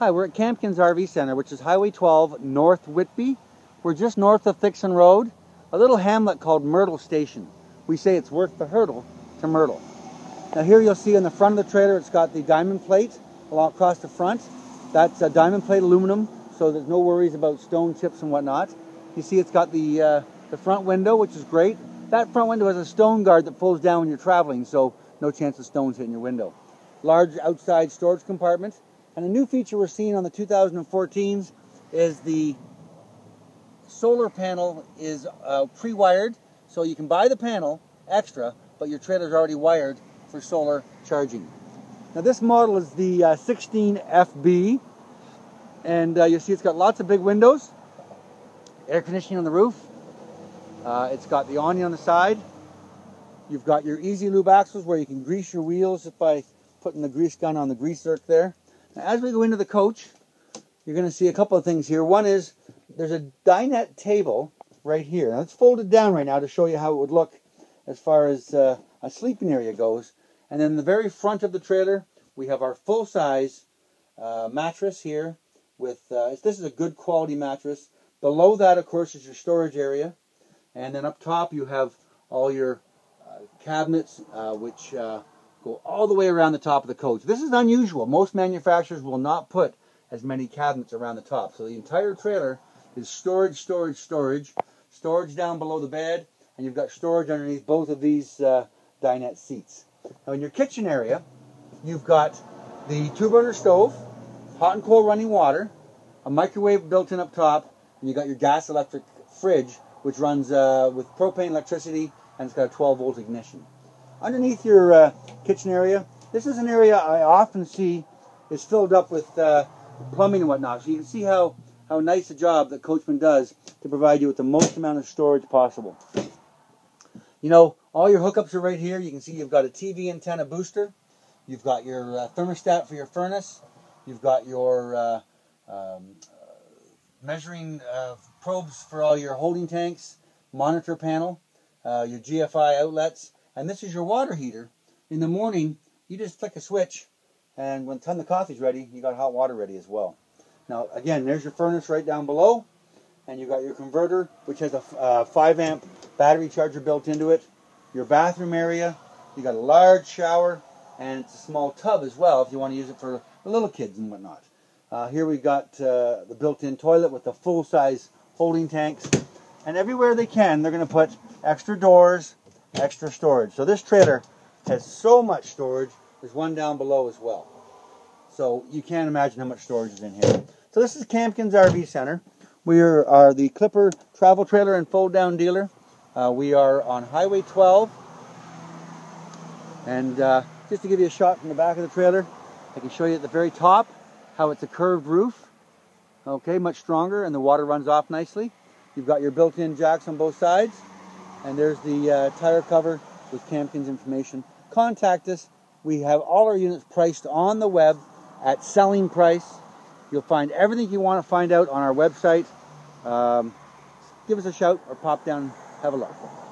Hi, we're at Campkin's RV Centre, which is Highway 12 North Whitby. We're just north of Thixon Road, a little hamlet called Myrtle Station. We say it's worth the hurdle to Myrtle. Now here you'll see on the front of the trailer, it's got the diamond plate along across the front. That's a diamond plate aluminum, so there's no worries about stone chips and whatnot. You see it's got the front window, which is great. That front window has a stone guard that pulls down when you're traveling, so no chance of stones hitting your window. Large outside storage compartment. And a new feature we're seeing on the 2014s is the solar panel is pre-wired, so you can buy the panel extra, but your trailer's already wired for solar charging. Now this model is the 16FB, and you see it's got lots of big windows, air conditioning on the roof, it's got the awning on the side, you've got your easy lube axles where you can grease your wheels just by putting the grease gun on the grease zerk there. As we go into the coach, you're going to see a couple of things here. One is there's a dinette table right here. Now it's folded down right now to show you how it would look as far as a sleeping area goes. And then the very front of the trailer, we have our full-size mattress here. This is a good quality mattress. Below that, of course, is your storage area. And then up top, you have all your cabinets, which... go all the way around the top of the coach. This is unusual. Most manufacturers will not put as many cabinets around the top. So the entire trailer is storage, storage, storage. Storage down below the bed, and you've got storage underneath both of these dinette seats. Now in your kitchen area, you've got the two-burner stove, hot and cold running water, a microwave built in up top, and you've got your gas electric fridge, which runs with propane electricity, and it's got a 12-volt ignition. Underneath your kitchen area, this is an area I often see is filled up with plumbing and whatnot. So you can see how nice a job that Coachmen does to provide you with the most amount of storage possible. You know, all your hookups are right here. You can see you've got a TV antenna booster. You've got your thermostat for your furnace. You've got your measuring probes for all your holding tanks, monitor panel, your GFI outlets. And this is your water heater. In the morning, you just flick a switch, and when the coffee's ready, you got hot water ready as well. Now, again, there's your furnace right down below, and you've got your converter, which has a 5-amp battery charger built into it. Your bathroom area, you got a large shower, and it's a small tub as well if you want to use it for the little kids and whatnot. Here we've got the built-in toilet with the full-size holding tanks. And everywhere they can, they're going to put extra doors, extra storage. So this trailer has so much storage. There's one down below as well. So you can't imagine how much storage is in here. So this is Campkin's RV Centre. We are the Clipper travel trailer and fold down dealer. We are on Highway 12. And just to give you a shot from the back of the trailer, I can show you at the very top how it's a curved roof. Okay, much stronger, and the water runs off nicely. You've got your built-in jacks on both sides. And there's the tire cover with Campkin's information. Contact us. We have all our units priced on the web at selling price. You'll find everything you want to find out on our website. Give us a shout or pop down, have a look.